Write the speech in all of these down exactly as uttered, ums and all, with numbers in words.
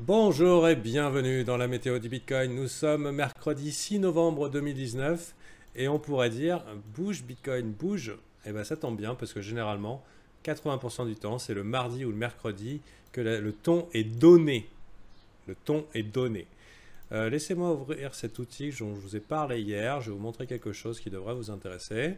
Bonjour et bienvenue dans la météo du Bitcoin. Nous sommes mercredi six novembre deux mille dix-neuf et on pourrait dire bouge Bitcoin, bouge. Et bien ça tombe bien parce que généralement quatre-vingts pour cent du temps c'est le mardi ou le mercredi que le ton est donné. Le ton est donné. Euh, Laissez-moi ouvrir cet outil dont je vous ai parlé hier. Je vais vous montrer quelque chose qui devrait vous intéresser.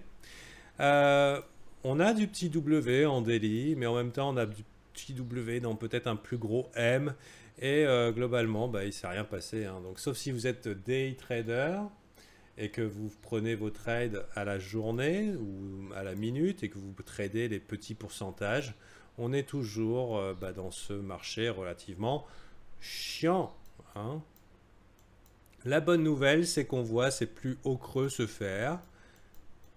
Euh, on a du petit W en daily, mais en même temps on a du petit W dans peut-être un plus gros M. Et euh, globalement, bah, il ne s'est rien passé. Hein. Donc, sauf si vous êtes day trader et que vous prenez vos trades à la journée ou à la minute et que vous tradez les petits pourcentages, on est toujours euh, bah, dans ce marché relativement chiant. Hein. La bonne nouvelle, c'est qu'on voit ces plus hauts creux se faire.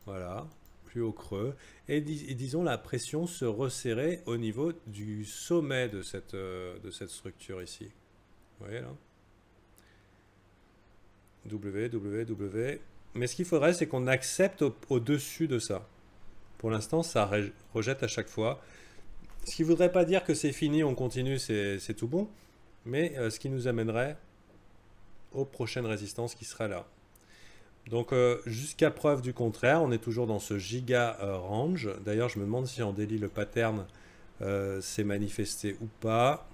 Voilà, plus haut creux. Et, dis et disons la pression se resserrer au niveau du sommet de cette, euh, de cette structure ici. Vous voyez là, W, W, W. Mais ce qu'il faudrait, c'est qu'on accepte au-dessus de ça. Pour l'instant, ça rejette à chaque fois. Ce qui ne voudrait pas dire que c'est fini, on continue, c'est tout bon. Mais euh, ce qui nous amènerait aux prochaines résistances qui sera là. Donc euh, jusqu'à preuve du contraire, on est toujours dans ce giga euh, range. D'ailleurs, je me demande si en daily le pattern euh, s'est manifesté ou pas.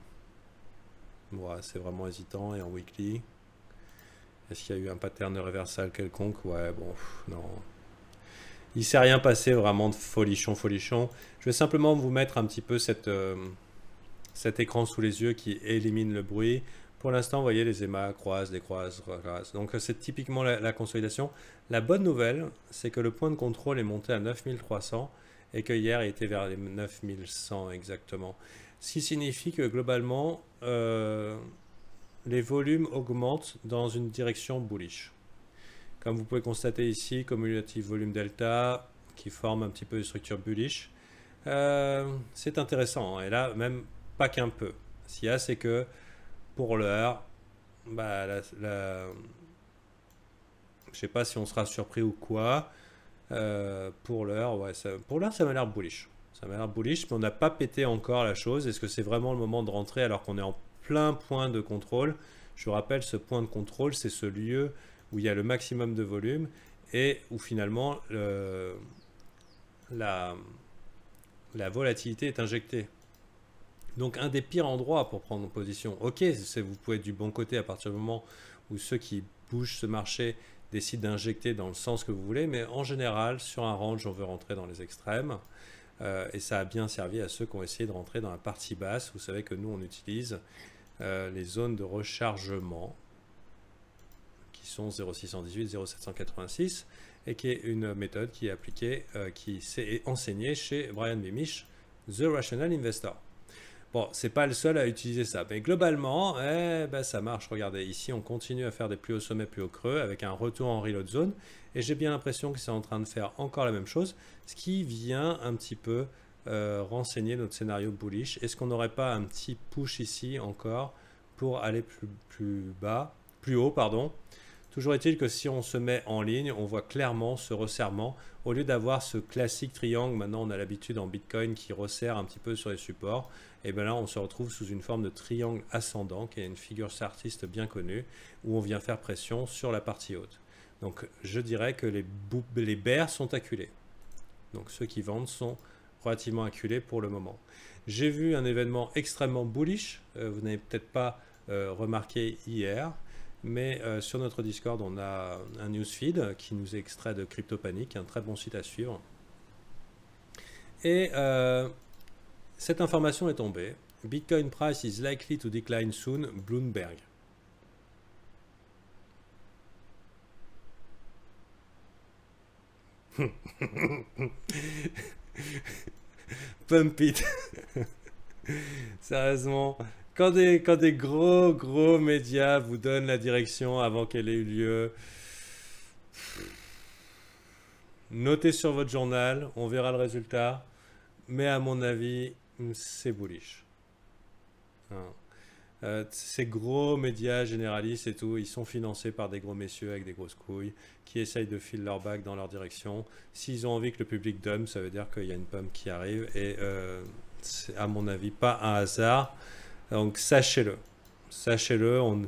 Voilà, c'est vraiment hésitant. Et en weekly, est-ce qu'il y a eu un pattern de reversal quelconque? Ouais, bon, pff, non. Il ne s'est rien passé vraiment de folichon, folichon. Je vais simplement vous mettre un petit peu cette, euh, cet écran sous les yeux qui élimine le bruit. Pour l'instant, vous voyez, les E M A croisent, décroisent, croisent. Donc, c'est typiquement la, la consolidation. La bonne nouvelle, c'est que le point de contrôle est monté à neuf mille trois cents et que hier, il était vers les neuf mille cent exactement. Ce qui signifie que globalement, euh, les volumes augmentent dans une direction bullish. Comme vous pouvez constater ici, cumulative volume delta qui forme un petit peu une structure bullish. Euh, c'est intéressant. Et là, même pas qu'un peu. Ce qu'il y a, c'est que pour l'heure, bah, la, la... je ne sais pas si on sera surpris ou quoi. Euh, pour l'heure, ouais, ça... pour l'heure, ça m'a l'air bullish. Ça m'a l'air bullish, mais on n'a pas pété encore la chose. Est-ce que c'est vraiment le moment de rentrer alors qu'on est en plein point de contrôle? Je vous rappelle, ce point de contrôle, c'est ce lieu où il y a le maximum de volume et où finalement le... la... la volatilité est injectée. Donc un des pires endroits pour prendre position. Ok, vous pouvez être du bon côté à partir du moment où ceux qui bougent ce marché décident d'injecter dans le sens que vous voulez, mais en général, sur un range, on veut rentrer dans les extrêmes. Euh, et ça a bien servi à ceux qui ont essayé de rentrer dans la partie basse. Vous savez que nous, on utilise euh, les zones de rechargement qui sont zéro six cent dix-huit, zéro sept cent quatre-vingt-six, et qui est une méthode qui est appliquée, euh, qui s'est enseignée chez Brian Beamish, The Rational Investor. Bon, c'est pas le seul à utiliser ça, mais globalement, eh, ben, ça marche. Regardez, ici, on continue à faire des plus hauts sommets, plus hauts creux, avec un retour en reload zone, et j'ai bien l'impression que c'est en train de faire encore la même chose, ce qui vient un petit peu euh, renseigner notre scénario bullish. Est-ce qu'on n'aurait pas un petit push ici encore pour aller plus, plus bas, plus haut, pardon? Toujours est-il que si on se met en ligne, on voit clairement ce resserrement. Au lieu d'avoir ce classique triangle, maintenant on a l'habitude en Bitcoin qui resserre un petit peu sur les supports, et bien là on se retrouve sous une forme de triangle ascendant, qui est une figure artiste bien connue, où on vient faire pression sur la partie haute. Donc je dirais que les, les bears sont acculés. Donc ceux qui vendent sont relativement acculés pour le moment. J'ai vu un événement extrêmement bullish, euh, vous n'avez peut-être pas euh, remarqué hier, mais euh, sur notre Discord, on a un newsfeed qui nous est extrait de CryptoPanic, un très bon site à suivre. Et euh, cette information est tombée. Bitcoin price is likely to decline soon, Bloomberg. Pump it. Sérieusement. Quand des, quand des gros, gros médias vous donnent la direction avant qu'elle ait eu lieu, notez sur votre journal, on verra le résultat. Mais à mon avis, c'est bullish. Hein. Euh, ces gros médias généralistes et tout, ils sont financés par des gros messieurs avec des grosses couilles qui essayent de filer leur bague dans leur direction. S'ils ont envie que le public donne, ça veut dire qu'il y a une pomme qui arrive. Et euh, c'est à mon avis pas un hasard. Donc sachez-le, Sachez-le, on...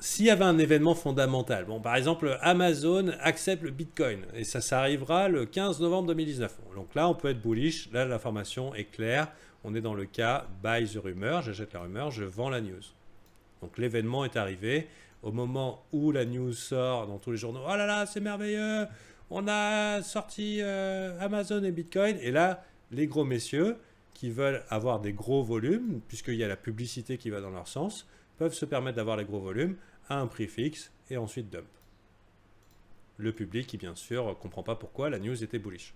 s'il y avait un événement fondamental, bon, par exemple, Amazon accepte le Bitcoin, et ça, ça arrivera le quinze novembre deux mille dix-neuf. Donc là, on peut être bullish, là, l'information est claire, on est dans le cas « buy the rumor », j'achète la rumeur, je vends la news. Donc l'événement est arrivé, au moment où la news sort dans tous les journaux, « Oh là là, c'est merveilleux, on a sorti euh, Amazon et Bitcoin », et là, les gros messieurs qui veulent avoir des gros volumes, puisqu'il y a la publicité qui va dans leur sens, peuvent se permettre d'avoir les gros volumes à un prix fixe et ensuite dump. Le public qui, bien sûr, ne comprend pas pourquoi la news était bullish.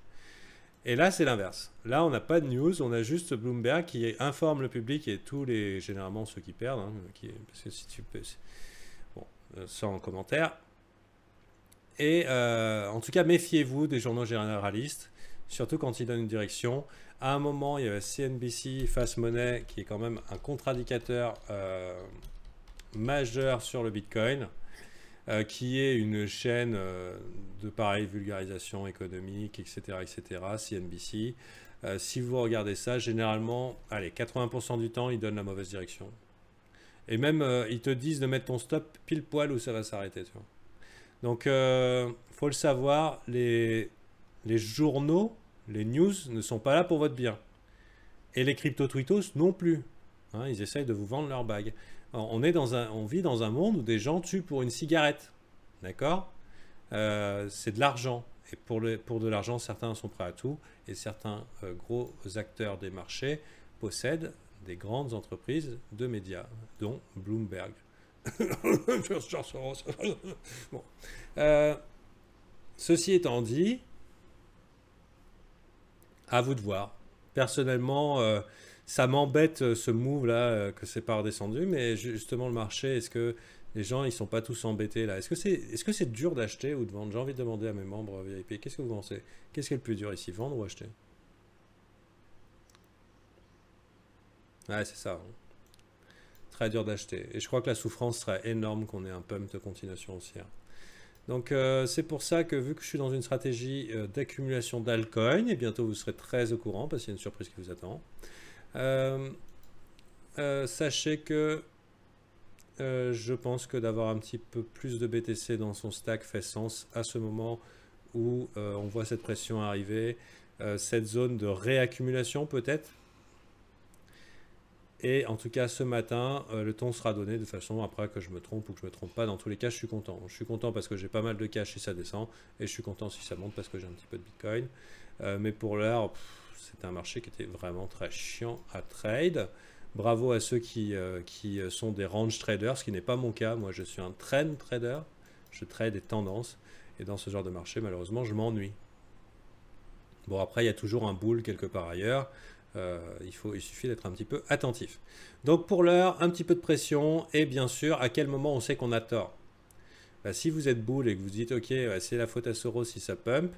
Et là, c'est l'inverse. Là, on n'a pas de news, on a juste Bloomberg qui informe le public et tous les, généralement ceux qui perdent, hein, qui, parce que si tu peux, bon, sans commentaire. Et euh, en tout cas, méfiez-vous des journaux généralistes, surtout quand ils donnent une direction. À un moment, il y avait C N B C, Fast Money, qui est quand même un contre-indicateur euh, majeur sur le Bitcoin, euh, qui est une chaîne euh, de pareille vulgarisation économique, et cetera, et cetera, C N B C. Euh, si vous regardez ça, généralement, allez, quatre-vingts pour cent du temps, ils donnent la mauvaise direction. Et même, euh, ils te disent de mettre ton stop pile poil où ça va s'arrêter. Donc, euh, faut le savoir, les, les journaux, les news ne sont pas là pour votre bien. Et les crypto-twittos non plus. Hein, ils essayent de vous vendre leur bague. Alors, on, est dans un, on vit dans un monde où des gens tuent pour une cigarette. D'accord euh, c'est de l'argent. Et pour, le, pour de l'argent, certains sont prêts à tout. Et certains euh, gros acteurs des marchés possèdent des grandes entreprises de médias, dont Bloomberg. Bon. euh, ceci étant dit, à vous de voir. Personnellement, euh, ça m'embête euh, ce move là euh, que c'est pas redescendu, mais justement le marché, est-ce que les gens ils sont pas tous embêtés là? Est-ce que c'est est-ce que c'est dur d'acheter ou de vendre? J'ai envie de demander à mes membres V I P, qu'est-ce que vous pensez? Qu'est-ce qui est le plus dur ici, vendre ou acheter? Ouais, c'est ça. Hein. Très dur d'acheter. Et je crois que la souffrance serait énorme qu'on ait un pump de continuation haussière. Donc euh, c'est pour ça que vu que je suis dans une stratégie euh, d'accumulation d'alcool, et bientôt vous serez très au courant parce qu'il y a une surprise qui vous attend, euh, euh, sachez que euh, je pense que d'avoir un petit peu plus de B T C dans son stack fait sens à ce moment où euh, on voit cette pression arriver, euh, cette zone de réaccumulation peut-être. Et en tout cas, ce matin, euh, le ton sera donné de façon après que je me trompe ou que je ne me trompe pas. Dans tous les cas, je suis content. Je suis content parce que j'ai pas mal de cash si ça descend. Et je suis content si ça monte parce que j'ai un petit peu de Bitcoin. Euh, mais pour l'heure, c'est un marché qui était vraiment très chiant à trade. Bravo à ceux qui, euh, qui sont des range traders, ce qui n'est pas mon cas. Moi, je suis un trend trader. Je trade des tendances. Et dans ce genre de marché, malheureusement, je m'ennuie. Bon, après, il y a toujours un bull quelque part ailleurs. Euh, il, faut, il suffit d'être un petit peu attentif. Donc pour l'heure, un petit peu de pression et bien sûr, à quel moment on sait qu'on a tort? Bah, si vous êtes boule et que vous dites ok, bah, c'est la faute à Soros si ça pump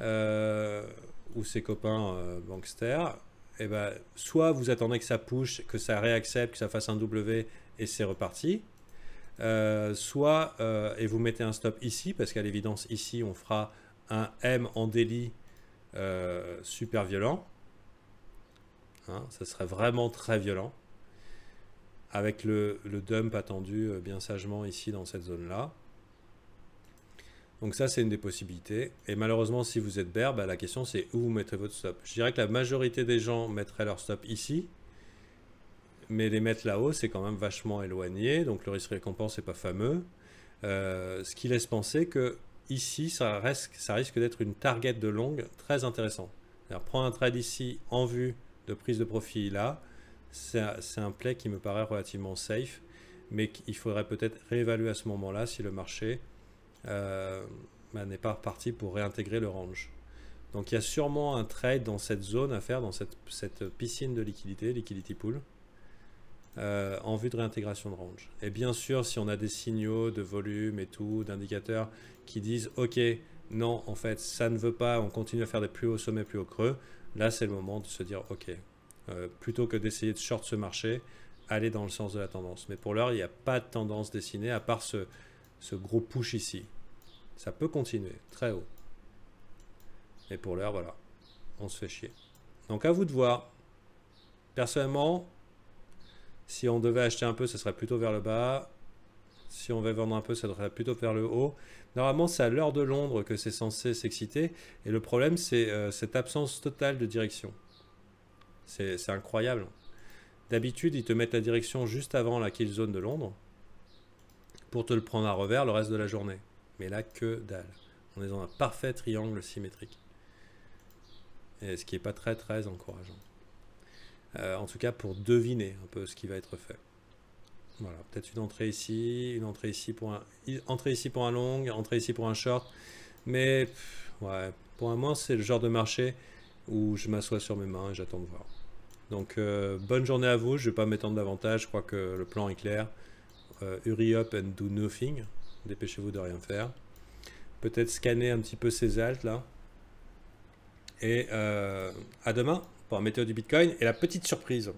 euh, ou ses copains euh, banksters, et bah, soit vous attendez que ça push, que ça réaccepte, que ça fasse un W et c'est reparti, euh, soit euh, et vous mettez un stop ici parce qu'à l'évidence ici on fera un M en délit euh, super violent. Hein, ça serait vraiment très violent avec le, le dump attendu euh, bien sagement ici dans cette zone là. Donc ça c'est une des possibilités et malheureusement si vous êtes bear, bah, la question c'est où vous mettrez votre stop. Je dirais que la majorité des gens mettraient leur stop ici, mais les mettre là-haut c'est quand même vachement éloigné, donc le risque récompense n'est pas fameux, euh, ce qui laisse penser que ici ça, reste, ça risque d'être une target de longue très intéressante. Alors, prends un trade ici en vue de prise de profit là, c'est un play qui me paraît relativement safe, mais qu'il faudrait peut-être réévaluer à ce moment-là si le marché euh, bah, n'est pas reparti pour réintégrer le range. Donc il y a sûrement un trade dans cette zone à faire, dans cette, cette piscine de liquidité, liquidity pool, euh, en vue de réintégration de range. Et bien sûr, si on a des signaux de volume et tout, d'indicateurs qui disent ok, non, en fait, ça ne veut pas, on continue à faire des plus hauts sommets, plus hauts creux, là, c'est le moment de se dire, ok, euh, plutôt que d'essayer de short ce marché, aller dans le sens de la tendance. Mais pour l'heure, il n'y a pas de tendance dessinée, à part ce, ce gros push ici. Ça peut continuer, très haut. Et pour l'heure, voilà, on se fait chier. Donc, à vous de voir. Personnellement, Si on devait acheter un peu, ce serait plutôt vers le bas. Si on veut vendre un peu, ça devrait plutôt vers le haut. Normalement, c'est à l'heure de Londres que c'est censé s'exciter. Et le problème, c'est euh, cette absence totale de direction. C'est incroyable. D'habitude, ils te mettent la direction juste avant la kill zone de Londres pour te le prendre à revers le reste de la journée. Mais là, que dalle. On est dans un parfait triangle symétrique. Et ce qui n'est pas très, très encourageant. Euh, en tout cas, pour deviner un peu ce qui va être fait. Voilà, peut-être une entrée ici, une entrée ici pour un, entrée ici pour un long, entrée ici pour un short. Mais pff, ouais, pour un moment, c'est le genre de marché où je m'assois sur mes mains et j'attends de voir. Donc, euh, bonne journée à vous. Je ne vais pas m'étendre davantage. Je crois que le plan est clair. Euh, hurry up and do nothing. Dépêchez-vous de rien faire. Peut-être scanner un petit peu ces altes là. Et euh, à demain pour un météo du Bitcoin et la petite surprise.